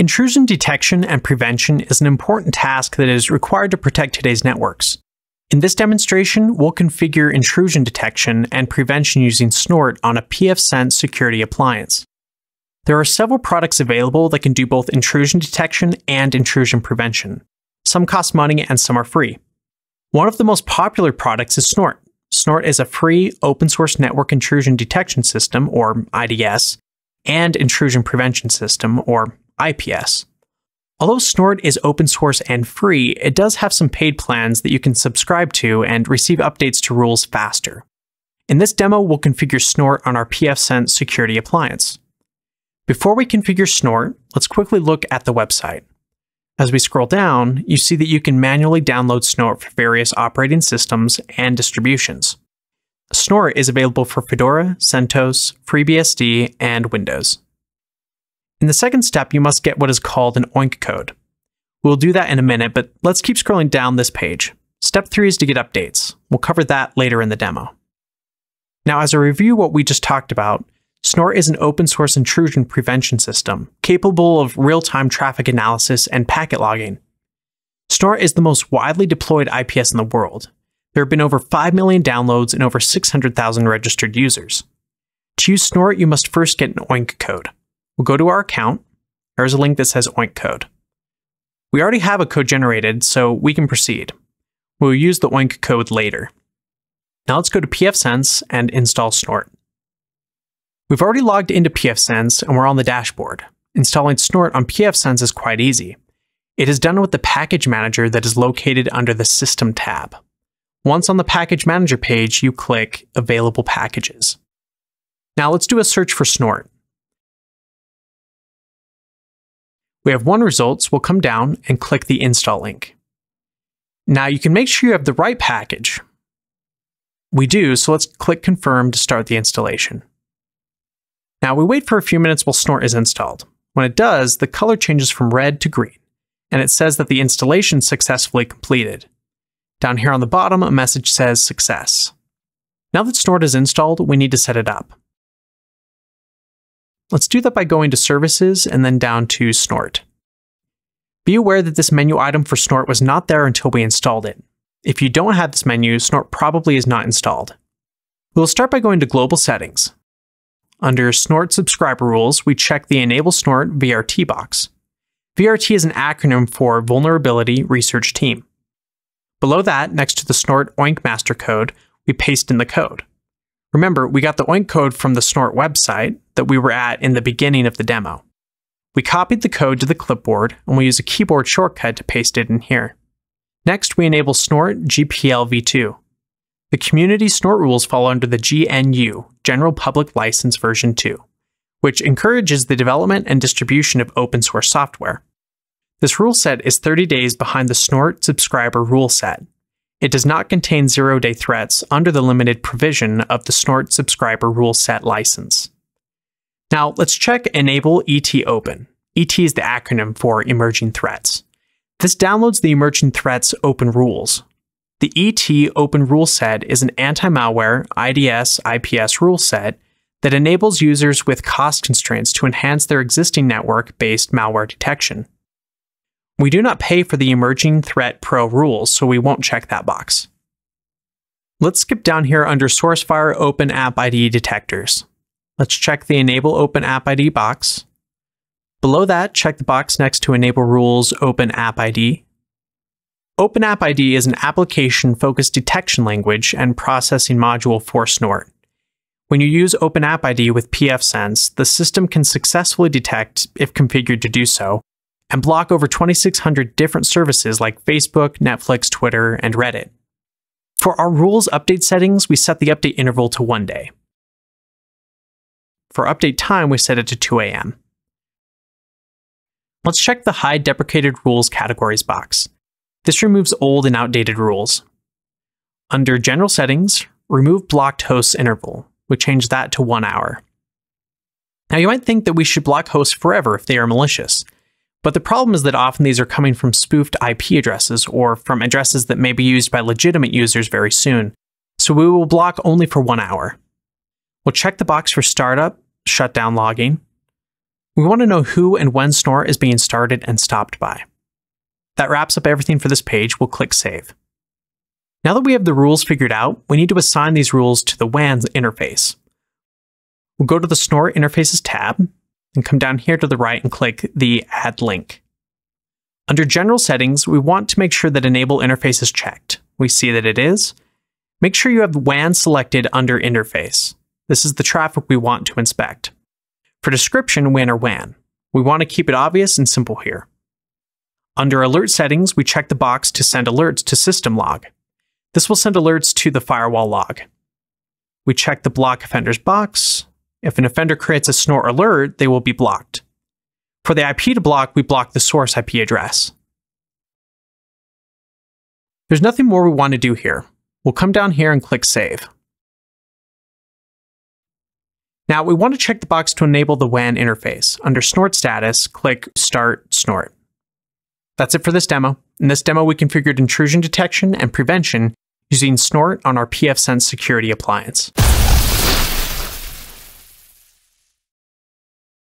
Intrusion detection and prevention is an important task that is required to protect today's networks. In this demonstration, we'll configure intrusion detection and prevention using Snort on a pfSense security appliance. There are several products available that can do both intrusion detection and intrusion prevention. Some cost money and some are free. One of the most popular products is Snort. Snort is a free open source network intrusion detection system, or IDS, and intrusion prevention system, or IPS. Although Snort is open source and free, it does have some paid plans that you can subscribe to and receive updates to rules faster. In this demo, we'll configure Snort on our pfSense security appliance. Before we configure Snort, let's quickly look at the website. As we scroll down, you see that you can manually download Snort for various operating systems and distributions. Snort is available for Fedora, CentOS, FreeBSD, and Windows. In the second step, you must get what is called an Oink code. We'll do that in a minute, but let's keep scrolling down this page. Step 3 is to get updates. We'll cover that later in the demo. Now, as a review of what we just talked about, Snort is an open source intrusion prevention system capable of real-time traffic analysis and packet logging. Snort is the most widely deployed IPS in the world. There have been over 5 million downloads and over 600,000 registered users. To use Snort, you must first get an Oink code. We'll go to our account. There's a link that says Oink code. We already have a code generated, so we can proceed. We'll use the Oink code later. Now let's go to pfSense and install Snort. We've already logged into pfSense and we're on the dashboard. Installing Snort on pfSense is quite easy. It is done with the package manager that is located under the System tab. Once on the package manager page, you click Available Packages. Now let's do a search for Snort. We have one result, so we'll come down and click the install link. Now you can make sure you have the right package. We do, so let's click confirm to start the installation. Now we wait for a few minutes while Snort is installed. When it does, the color changes from red to green, and it says that the installation successfully completed. Down here on the bottom, a message says success. Now that Snort is installed, we need to set it up. Let's do that by going to Services and then down to Snort. Be aware that this menu item for Snort was not there until we installed it. If you don't have this menu, Snort probably is not installed. We'll start by going to Global Settings. Under Snort Subscriber Rules, we check the Enable Snort VRT box. VRT is an acronym for Vulnerability Research Team. Below that, next to the Snort Oink master code, we paste in the code. Remember, we got the Oink code from the Snort website that we were at in the beginning of the demo. We copied the code to the clipboard and we'll use a keyboard shortcut to paste it in here. Next, we enable Snort GPLv2. The community Snort rules fall under the GNU, General Public License version 2, which encourages the development and distribution of open source software. This rule set is 30 days behind the Snort subscriber rule set. It does not contain zero-day threats under the limited provision of the Snort subscriber rule set license. Now let's check Enable ET Open. ET is the acronym for Emerging Threats. This downloads the Emerging Threats open rules. The ET Open rule set is an anti-malware IDS IPS rule set that enables users with cost constraints to enhance their existing network-based malware detection. We do not pay for the Emerging Threat Pro rules, so we won't check that box. Let's skip down here under Sourcefire Open App ID detectors. Let's check the Enable Open App ID box. Below that, check the box next to Enable Rules Open App ID. Open App ID is an application-focused detection language and processing module for Snort. When you use Open App ID with pfSense, the system can successfully detect, if configured to do so, and block over 2,600 different services like Facebook, Netflix, Twitter, and Reddit. For our rules update settings, we set the update interval to 1 day. For update time, we set it to 2 a.m. Let's check the Hide Deprecated Rules Categories box. This removes old and outdated rules. Under General Settings, remove Blocked Hosts Interval. We change that to 1 hour. Now you might think that we should block hosts forever if they are malicious. But the problem is that often these are coming from spoofed IP addresses or from addresses that may be used by legitimate users very soon, so we will block only for 1 hour. We'll check the box for startup, shutdown logging. We want to know who and when Snort is being started and stopped by. That wraps up everything for this page. We'll click Save. Now that we have the rules figured out, we need to assign these rules to the WAN interface. We'll go to the Snort Interfaces tab and come down here to the right and click the Add Link. Under General Settings, we want to make sure that Enable Interface is checked. We see that it is. Make sure you have WAN selected under Interface. This is the traffic we want to inspect. For description, WAN or WAN. We want to keep it obvious and simple here. Under Alert Settings, we check the box to send alerts to System Log. This will send alerts to the firewall log. We check the Block Offenders box. If an offender creates a Snort alert, they will be blocked. For the IP to block, we block the source IP address. There's nothing more we want to do here. We'll come down here and click Save. Now we want to check the box to enable the WAN interface. Under Snort Status, click Start Snort. That's it for this demo. In this demo, we configured intrusion detection and prevention using Snort on our pfSense security appliance.